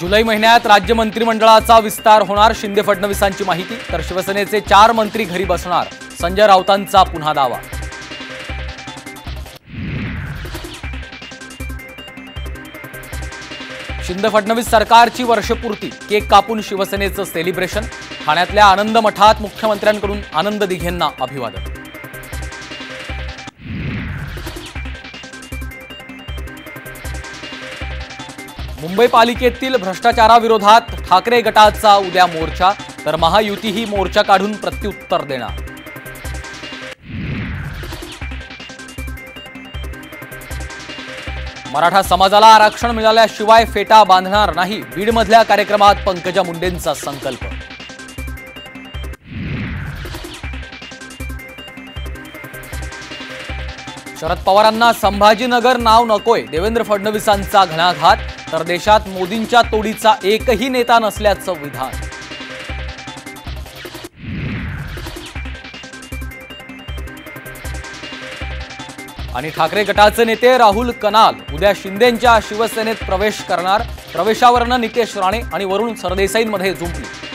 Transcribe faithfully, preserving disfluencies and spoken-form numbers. जुलै महिन्यात राज्य मंत्रिमंडळाचा विस्तार होणार, शिंदे फडणवीसांची माहिती। तर शिवसेनेचे चार मंत्री घरी बसणार, संजय रावतांचा पुन्हा दावा। शिंदे फडणवीस सरकारची वर्षपूर्ती, केक कापून शिवसेनेचं सेलिब्रेशन। ठाण्यातल्या आनंद मठात मुख्यमंत्र्यांकडून आनंद दिघेंना अभिवादन। मुंबई पालिकेतील भ्रष्टाचाराविरोधात ठाकरे गटाचा उद्या मोर्चा, तर महायुति ही मोर्चा काढून प्रत्युत्तर देणार। मराठा समाजाला आरक्षण मिळाल्याशिवाय फेटा बांधणार नाही, बीडमधल्या कार्यक्रमात पंकज मुंडेंचा संकल्प। शरद पवारांना संभाजीनगर नाव नकोय, देवेंद्र फडणवीसांचा घणाघात। तर देशात मोदींच्या तोडीचा एकही नेता नसल्याचं विधान। आणि ठाकरे गटाचे नेते राहुल कनाल उद्या शिंदेंच्या शिवसेनेत प्रवेश करणार, प्रवेशावरनं निकेश राणे आणि वरुण सरदेसाईंमध्ये जुंपली।